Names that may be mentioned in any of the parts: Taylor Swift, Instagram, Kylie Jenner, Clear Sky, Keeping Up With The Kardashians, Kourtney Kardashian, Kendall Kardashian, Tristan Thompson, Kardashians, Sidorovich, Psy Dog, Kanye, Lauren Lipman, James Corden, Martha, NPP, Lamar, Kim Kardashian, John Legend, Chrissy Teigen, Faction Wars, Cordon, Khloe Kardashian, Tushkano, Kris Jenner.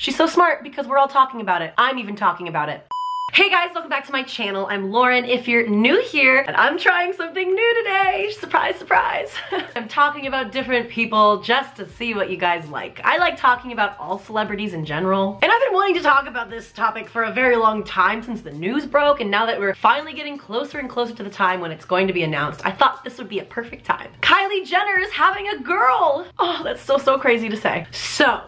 She's so smart because we're all talking about it. I'm even talking about it. Hey guys, welcome back to my channel. I'm Lauren, if you're new here, and I'm trying something new today. Surprise, surprise. I'm talking about different people just to see what you guys like. I like talking about all celebrities in general. And I've been wanting to talk about this topic for a very long time since the news broke, and now that we're finally getting closer and closer to the time when it's going to be announced, I thought this would be a perfect time. Kylie Jenner is having a girl. Oh, that's so crazy to say. So,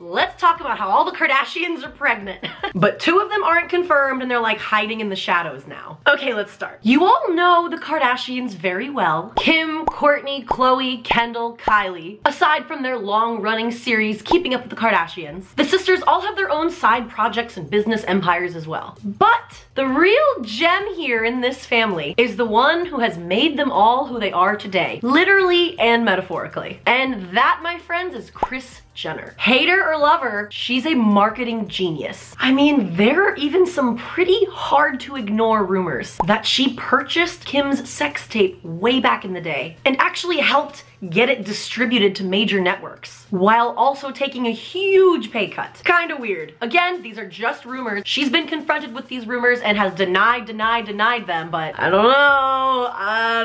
let's talk about how all the Kardashians are pregnant. But two of them aren't confirmed and they're like hiding in the shadows now. Okay, let's start. You all know the Kardashians very well. Kim, Kourtney, Khloe, Kendall, Kylie. Aside from their long-running series, Keeping Up With The Kardashians, the sisters all have their own side projects and business empires as well. But the real gem here in this family is the one who has made them all who they are today, literally and metaphorically. And that, my friends, is Kris Jenner. Hate her or love her, she's a marketing genius. I mean, there are even some pretty hard to ignore rumors that she purchased Kim's sex tape way back in the day and actually helped get it distributed to major networks while also taking a huge pay cut. Kinda weird. Again, these are just rumors. She's been confronted with these rumors and has denied them, but I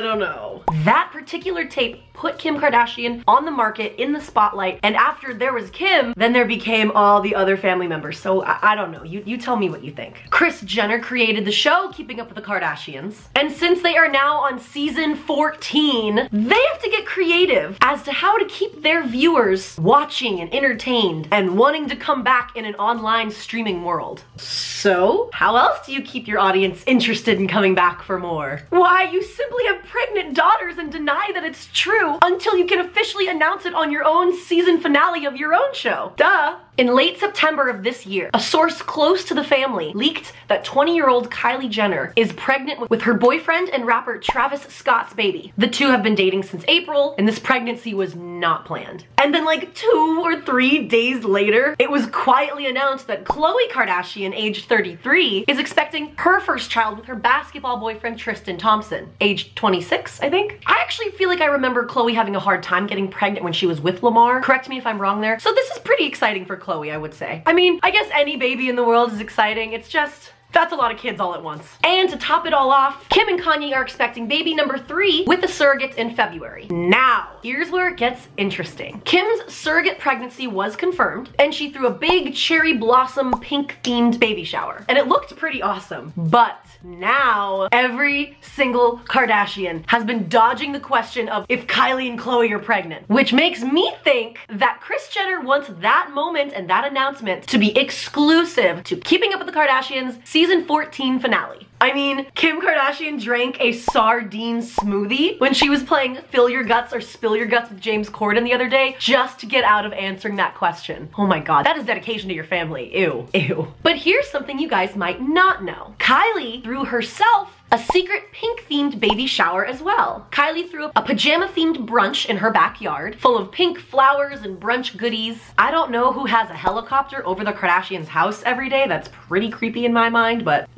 don't know. That particular tape put Kim Kardashian on the market, in the spotlight, and after there was Kim, then there became all the other family members. So I don't know, you tell me what you think. Kris Jenner created the show Keeping Up With The Kardashians, and since they are now on season 14, they have to get creative as to how to keep their viewers watching and entertained and wanting to come back in an online streaming world. So, how else do you keep your audience interested in coming back for more? Why, you simply have pregnant daughters and deny that it's true until you can officially announce it on your own season finale of your own show. Duh. In late September of this year, a source close to the family leaked that 20-year-old Kylie Jenner is pregnant with her boyfriend and rapper Travis Scott's baby. The two have been dating since April, and this pregnancy was not planned. And then like 2 or 3 days later, it was quietly announced that Khloe Kardashian, aged 33, is expecting her first child with her basketball boyfriend Tristan Thompson, aged 26, I think. I actually feel like I remember Khloe having a hard time getting pregnant when she was with Lamar. Correct me if I'm wrong there. So this is pretty exciting for Khloe, I would say. I mean, I guess any baby in the world is exciting. It's just, that's a lot of kids all at once. And to top it all off, Kim and Kanye are expecting baby number 3 with the surrogate in February. Now, here's where it gets interesting. Kim's surrogate pregnancy was confirmed, and she threw a big cherry blossom pink themed baby shower. And it looked pretty awesome. But now, every single Kardashian has been dodging the question of if Kylie and Khloe are pregnant, which makes me think that Kris Jenner wants that moment and that announcement to be exclusive to Keeping Up With The Kardashians Season 14 finale. I mean, Kim Kardashian drank a sardine smoothie when she was playing Fill Your Guts or Spill Your Guts with James Corden the other day just to get out of answering that question. Oh my god, that is dedication to your family. Ew. Ew. But here's something you guys might not know. Kylie threw herself a secret pink-themed baby shower as well. Kylie threw a pajama-themed brunch in her backyard full of pink flowers and brunch goodies. I don't know who has a helicopter over the Kardashians' house every day. That's pretty creepy in my mind, but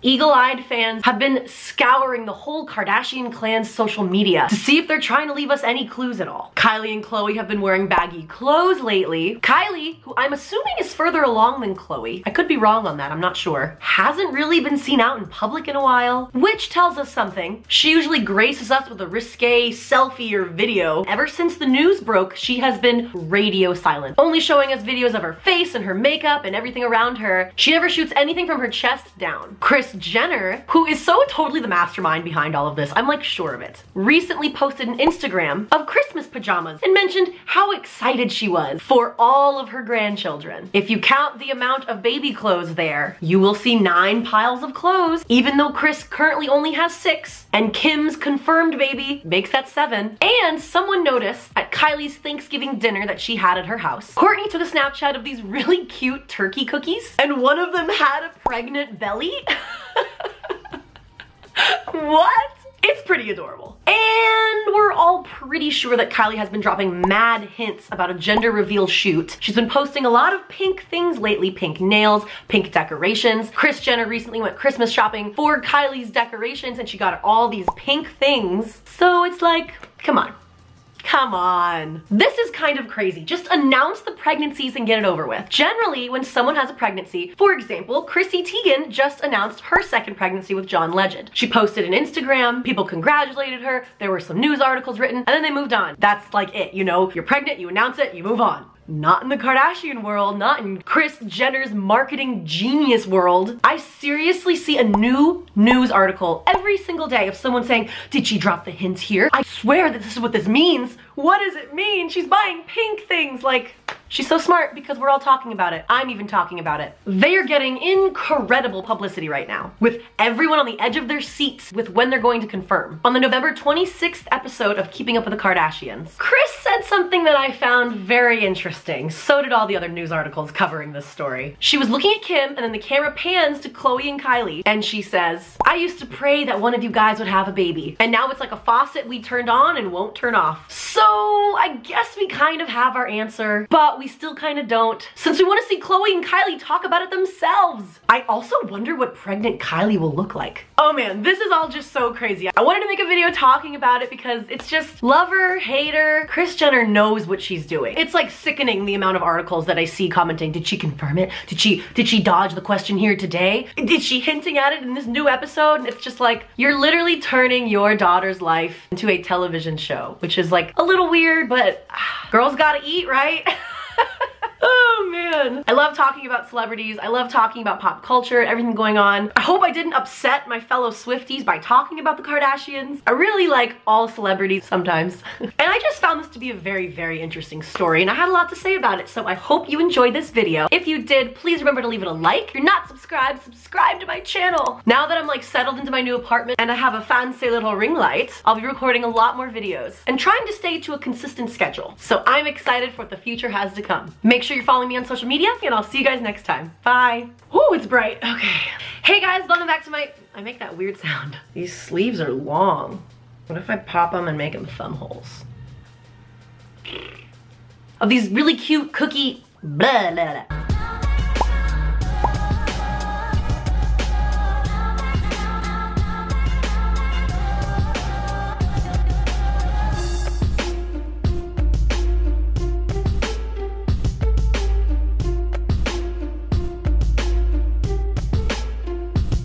Eagle-eyed fans have been scouring the whole Kardashian clan's social media to see if they're trying to leave us any clues at all. Kylie and Khloe have been wearing baggy clothes lately. Kylie, who I'm assuming is further along than Khloe, I could be wrong on that, I'm not sure, hasn't really been seen out in public in a while, which tells us something. She usually graces us with a risque selfie or video. Ever since the news broke, she has been radio silent, only showing us videos of her face and her makeup and everything around her. She never shoots anything from her chest down. Kris Jenner, who is so totally the mastermind behind all of this, I'm like sure of it, recently posted an Instagram of Christmas pajamas and mentioned how excited she was for all of her grandchildren. If you count the amount of baby clothes there, you will see 9 piles of clothes, even though Kris currently only has 6, and Kim's confirmed baby makes that 7. And someone noticed at Kylie's Thanksgiving dinner that she had at her house, Kourtney took a Snapchat of these really cute turkey cookies, and one of them had a pregnant belly. What? It's pretty adorable. And we're all pretty sure that Kylie has been dropping mad hints about a gender reveal shoot. She's been posting a lot of pink things lately, pink nails, pink decorations. Kris Jenner recently went Christmas shopping for Kylie's decorations and she got all these pink things. So it's like, come on. Come on. This is kind of crazy. Just announce the pregnancies and get it over with. Generally, when someone has a pregnancy, for example, Chrissy Teigen just announced her second pregnancy with John Legend. She posted an Instagram, people congratulated her, there were some news articles written, and then they moved on. That's like it, you know, you're pregnant, you announce it, you move on. Not in the Kardashian world, not in Kris Jenner's marketing genius world. I seriously see a new news article every single day of someone saying, did she drop the hint here? I swear that this is what this means. What does it mean? She's buying pink things. Like, she's so smart because we're all talking about it. I'm even talking about it. They are getting incredible publicity right now, with everyone on the edge of their seats with when they're going to confirm. On the November 26th episode of Keeping Up With The Kardashians, Kris said something that I found very interesting. So did all the other news articles covering this story. She was looking at Kim, and then the camera pans to Khloe and Kylie, and she says, I used to pray that one of you guys would have a baby, and now it's like a faucet we turned on and won't turn off. So I guess we kind of have our answer, but we still kind of don't, since we want to see Khloe and Kylie talk about it themselves. I also wonder what pregnant Kylie will look like. Oh man, this is all just so crazy. I wanted to make a video talking about it because it's just lover, hater. Kris Jenner knows what she's doing. It's like sickening the amount of articles that I see commenting, did she confirm it? Did she dodge the question here today? Did she hinting at it in this new episode? And it's just like, you're literally turning your daughter's life into a television show, which is like a little weird, but girls gotta eat, right? Oh man. I love talking about celebrities. I love talking about pop culture and everything going on. I hope I didn't upset my fellow Swifties by talking about the Kardashians. I really like all celebrities sometimes. And I just found this to be a very, very interesting story, and I had a lot to say about it, so I hope you enjoyed this video. If you did, please remember to leave it a like. If you're not subscribed, subscribe to my channel. Now that I'm like settled into my new apartment and I have a fancy little ring light, I'll be recording a lot more videos and trying to stay to a consistent schedule. So I'm excited for what the future has to come. Make sure you're following me on social media, and I'll see you guys next time. Bye. Ooh, it's bright. Okay. Hey guys, welcome back to my... I make that weird sound. These sleeves are long. What if I pop them and make them thumb holes? Of these really cute cookie... Blah, blah, blah.